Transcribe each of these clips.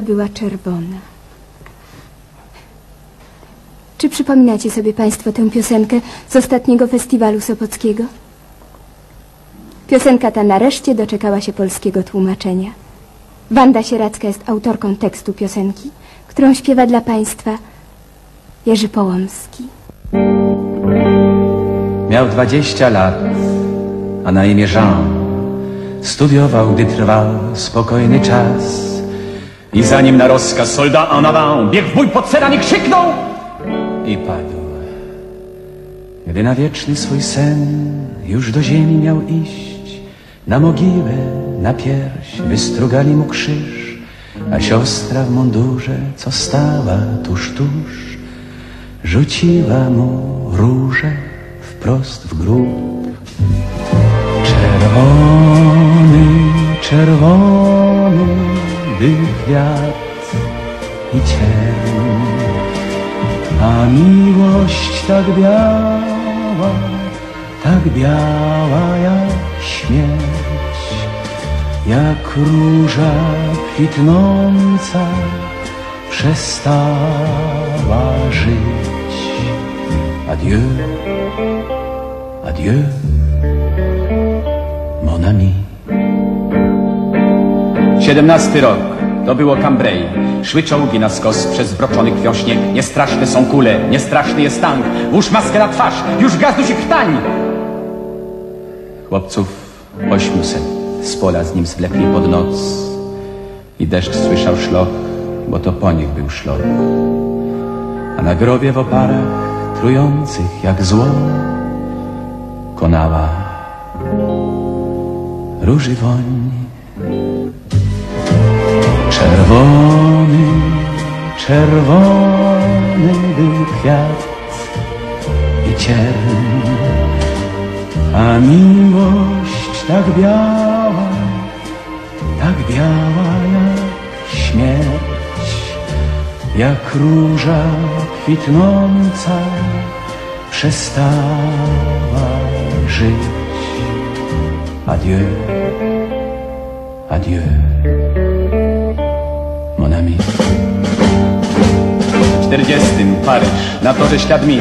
Sieradzka była czerwona. Czy przypominacie sobie Państwo tę piosenkę z ostatniego festiwalu sopockiego? Piosenka ta nareszcie doczekała się polskiego tłumaczenia. Wanda Sieradzka jest autorką tekstu piosenki, którą śpiewa dla Państwa Jerzy Połomski. Miał 20 lat, a na imię Jean. Studiował, gdy trwał spokojny czas. I zanim na rozkaz soldat en avant biegł w bój pod serami, krzyknął i padł. Gdy na wieczny swój sen już do ziemi miał iść, na mogiłę, na pierś wystrugali mu krzyż, a siostra w mundurze, co stała tuż, rzuciła mu różę wprost w grób. Czerwony, czerwony był kwiat i cień, a miłość tak biała jak śmierć, jak róża kwitnąca przestała żyć. Adieu, adieu, mon ami. 17. rok. To było Cambrai. Szły czołgi na skos przez zbroczony krwią śnieg. Niestraszne są kule, niestraszny jest tank. Włóż maskę na twarz, już gazduś się chtań! Chłopców 800 z pola z nim zwlekli pod noc. I deszcz słyszał szloch, bo to po nich był szloch. A na grobie w oparach trujących jak zło konała róży woń. Czerwony, czerwony był kwiat i cierń, a miłość tak biała jak śmierć, jak róża kwitnąca przestała żyć. Adieu, adieu, mon ami. W 40. Paryż, na torze ślad min.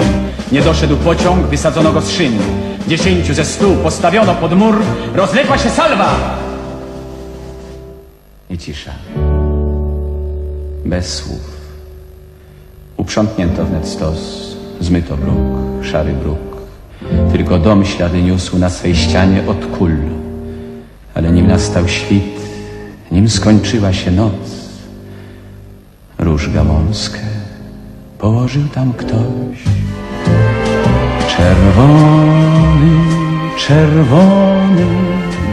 Nie doszedł pociąg, wysadzono go z szyn. 10 ze 100 postawiono pod mur. Rozległa się salwa i cisza, bez słów. Uprzątnięto wnet stos, zmyto bruk, szary bruk. Tylko dom ślady niósł na swej ścianie od kul. Ale nim nastał świt, nim skończyła się noc, róż gałązkę położył tam ktoś. Czerwony, czerwony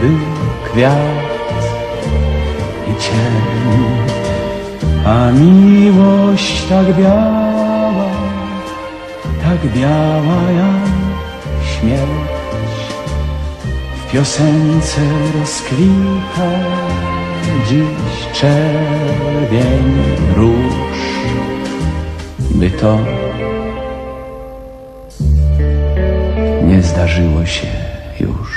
był kwiat i cień, a miłość tak biała jak śmierć, w piosence rozkwita dziś czerwień róż, by to nie zdarzyło się już.